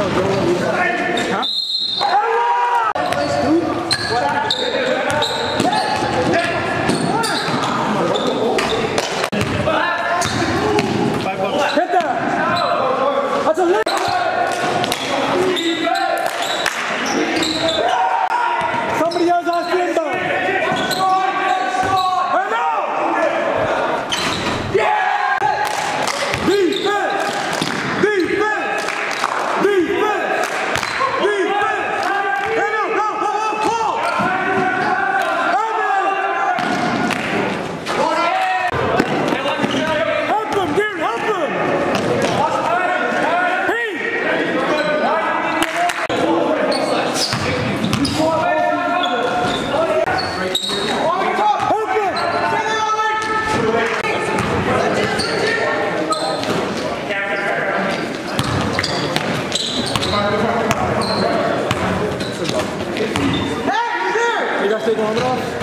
Hey, you there! You guys taking one off?